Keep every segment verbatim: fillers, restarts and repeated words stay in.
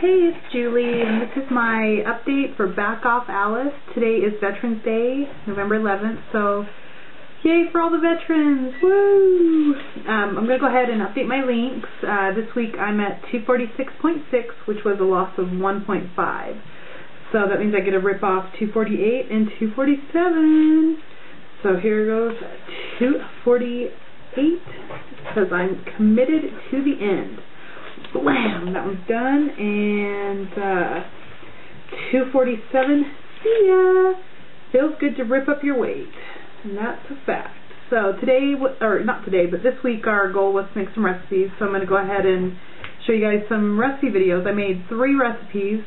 Hey, it's Julie, and this is my update for Back Off Alice. Today is Veterans Day, November eleventh, so yay for all the veterans! Woo! Um, I'm going to go ahead and update my links. Uh, this week I'm at two forty-six point six, which was a loss of one point five. So that means I get a rip off two forty-eight and two forty-seven. So here goes two forty-eight, because I'm committed to the end. Blam! That one's done, and uh, two forty-seven, see ya! Feels good to rip up your weight, and that's a fact. So today, or not today, but this week our goal was to make some recipes, so I'm going to go ahead and show you guys some recipe videos. I made three recipes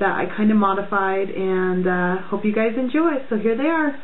that I kind of modified, and uh, hope you guys enjoy. So here they are.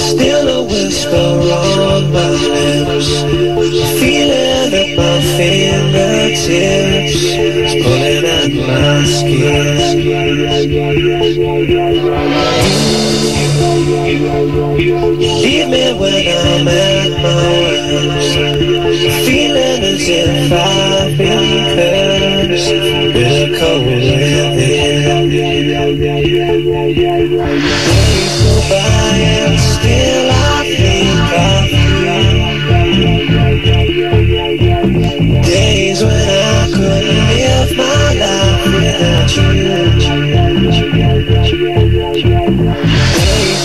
Still a whisper on my lips, feeling at my fingertips, pulling at my skin. Leave me when I'm at my worst, feeling as if I've been cursed with a cold living. By and still I think of you. Days when I could live my life without you. Days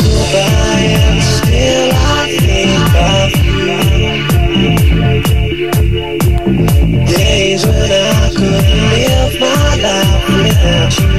go by and still I think of you. Days when I could live my life without you.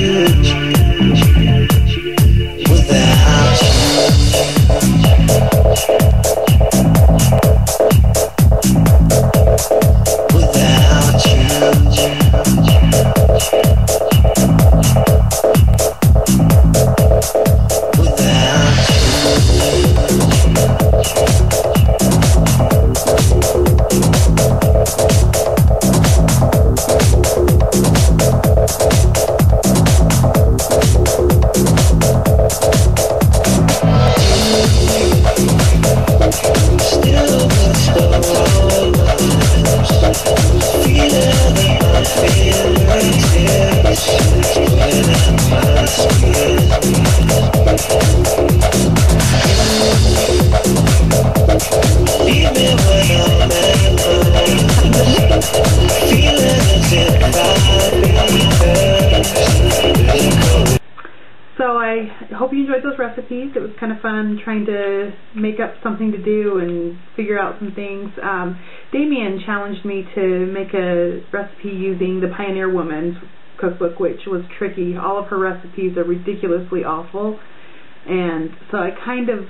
you enjoyed those recipes. It was kind of fun trying to make up something to do and figure out some things. Um, Damien challenged me to make a recipe using the Pioneer Woman's cookbook, which was tricky. All of her recipes are ridiculously awful, and so I kind of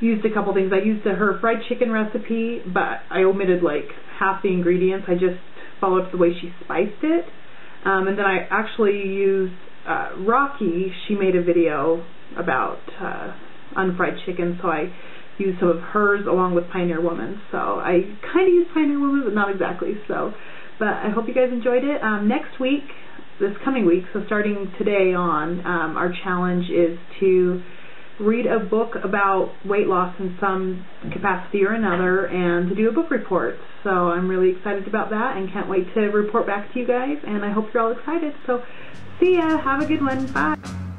used a couple things. I used her fried chicken recipe, but I omitted like half the ingredients. I just followed the way she spiced it. Um, and then I actually used uh, Rocky. She made a video about uh, unfried chicken, so I used some of hers along with Pioneer Woman. So I kind of used Pioneer Woman, but not exactly. So, but I hope you guys enjoyed it. Um, next week, this coming week, so starting today on, um, our challenge is to read a book about weight loss in some capacity or another, and to do a book report. So I'm really excited about that and can't wait to report back to you guys, and I hope you're all excited. So see ya, have a good one, bye.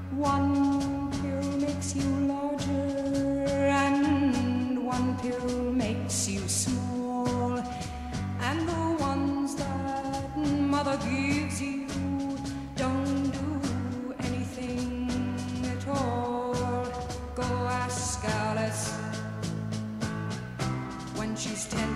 One pill makes you larger and one pill makes you small, and the ones that mother gives you don't do anything at all. Go ask Alice when she's ten.